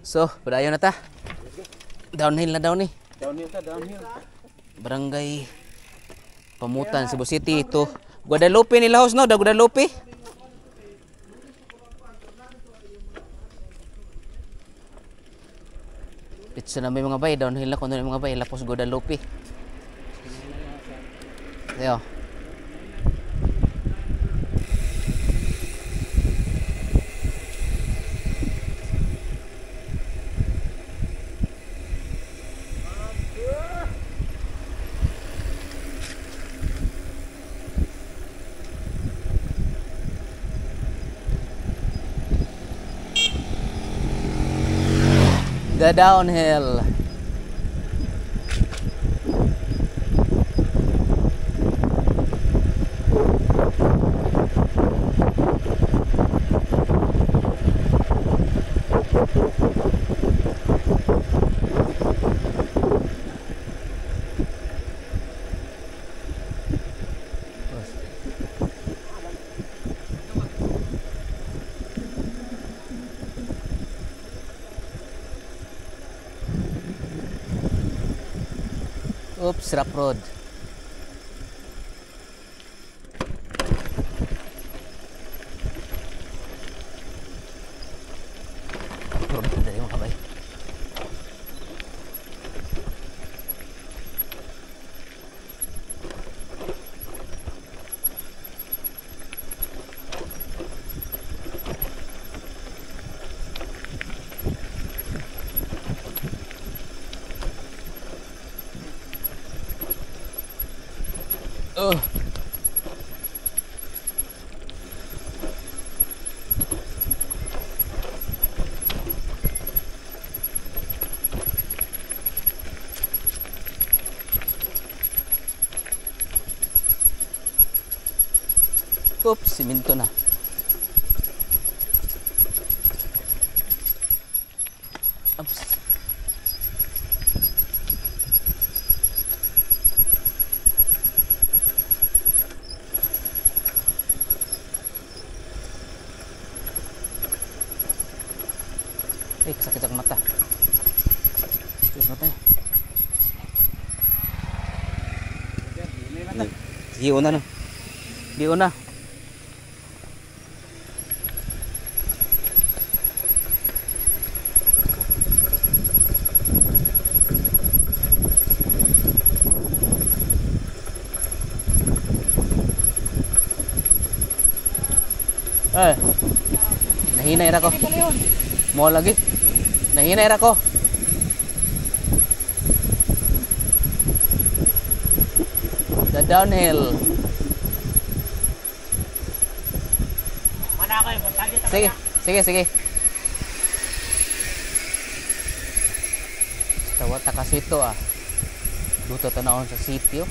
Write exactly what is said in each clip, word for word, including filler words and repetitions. So, padayon na ta. Downhill na daw ni. Downhill ta, downhill. Barangay Pamutan, Cebu City to Guadalupe nila house no, da Guadalupe. Pitsa na may mga bay, downhill na kuno mga bay, lapos Guadalupe. Yo. The downhill. Oops, rough road. Oh. Oops, siminto na. Oops. Eh, sakit ang mata. Sakit ang mata eh. Diyo na no. Diyo na. Eh, nahinay na ako. Mau lagi. Nahinay ako. The downhill. Mana ako yung punta dito? Sige, sige, sige. Tawa takas ito ah. Luto tanahon sa sitio.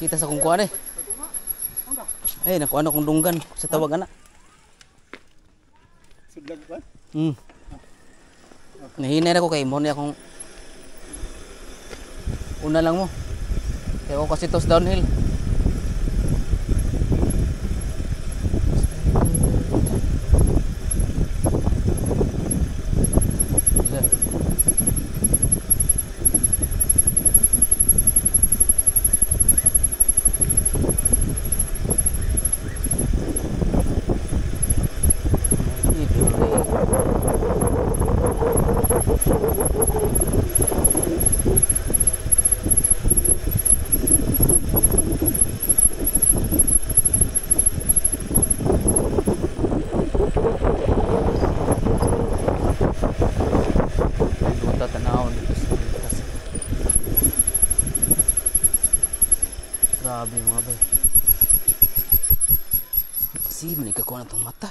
Kita sa kung kuan eh. Eh, nakuha na kung dunggan sa tawag ana. Sudlag ba? Hmm. Nahinay na ko kay mo niya kung una lang mo. Kaya ako kasi tos downhill. Grabe mga bay. Kasi manikakuha na itong mata.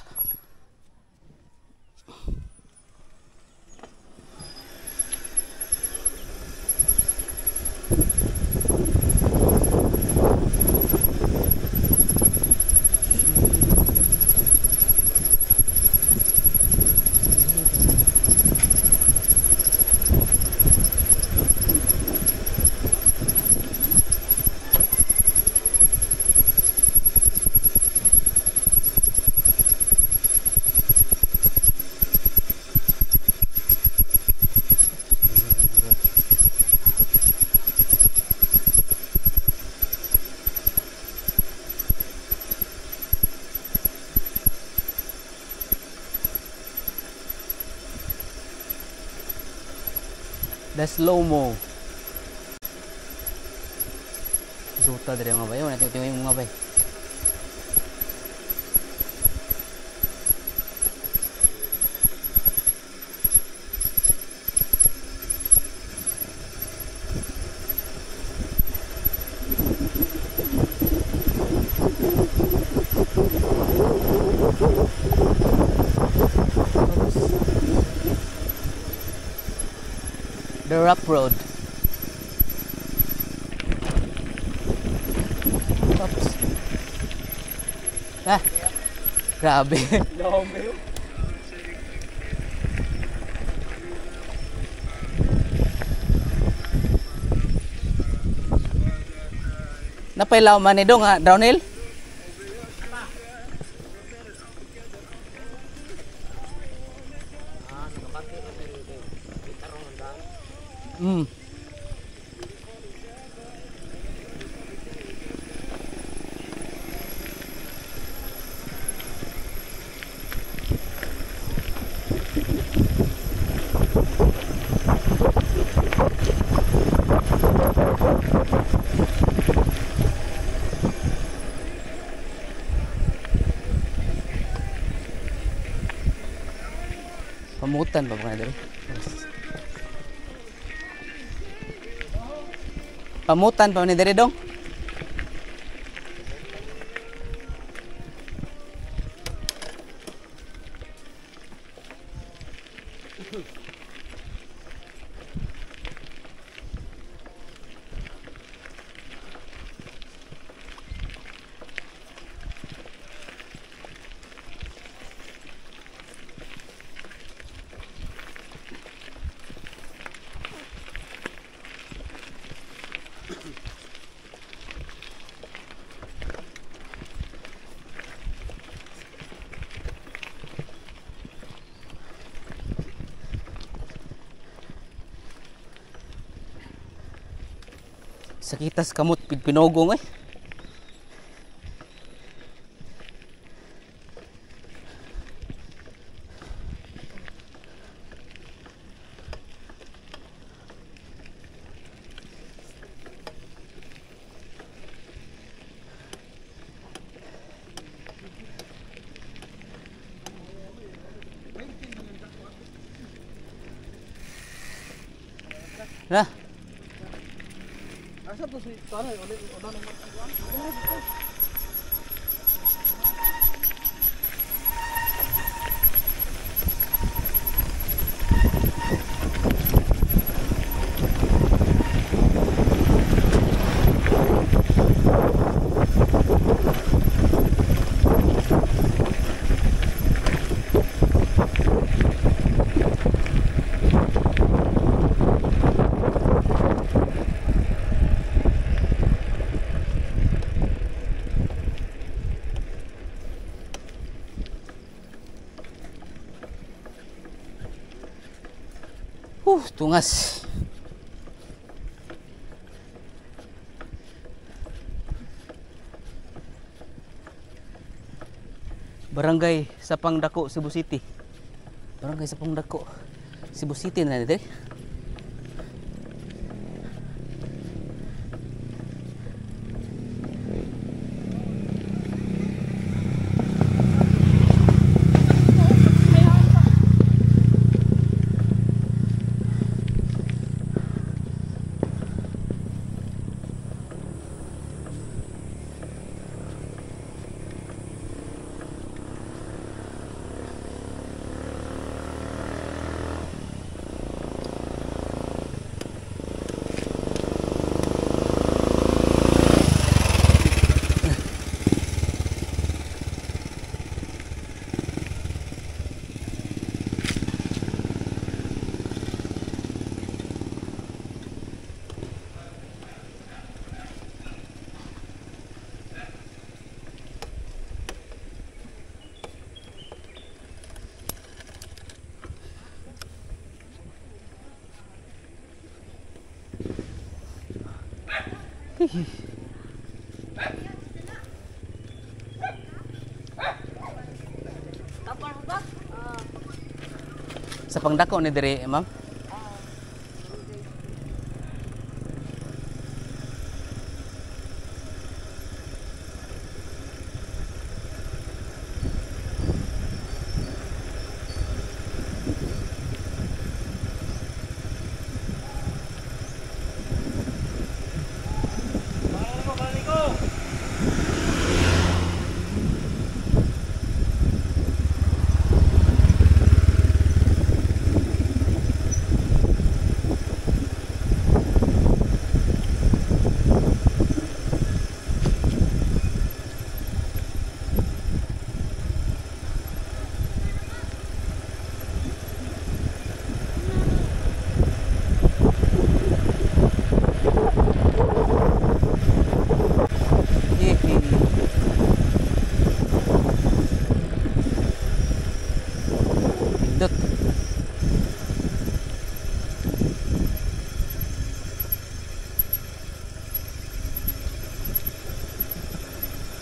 That's slow mo. Zuta dari mga bay. Wala natin tingnan yung mga bay. The rough road. Oops. Ah, grabe. Napailaw man ni Dong ha, downhill? Mm. Pamutan ba mga dali? Pamutan pa ni dere dong. Sakitas kamot pinogong eh. Nah. Asa po si Tara, wala na naman kuan. Uh, tungas. Barangay Sapang Daku, Cebu City. Barangay Sapang Daku, Cebu City na dito. Sapang Daku ni diri, ma'am.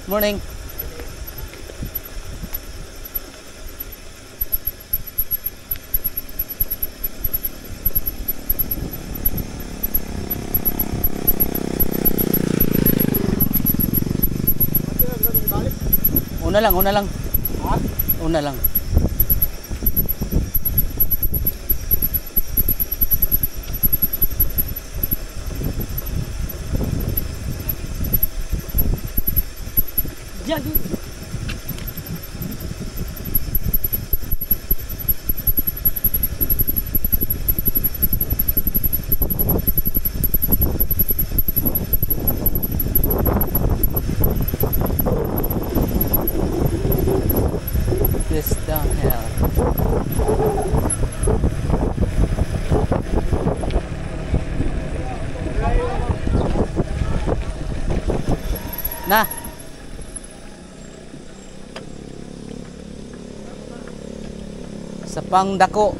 Morning. Una lang, una lang. Ha? Una lang. Jadi this downhill. Nah. Sapang Daku.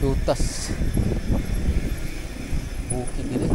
Dutas. Bukit ini.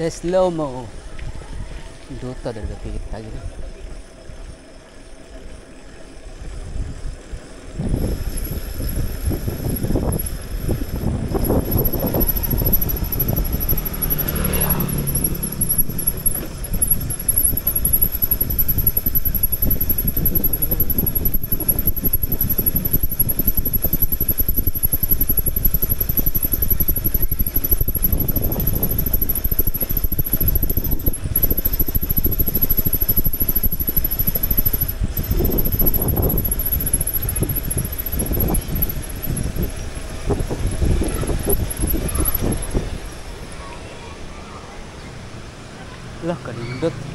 The slow-mo. Dota dari kaki kita gitu. Loh, kadang-kadang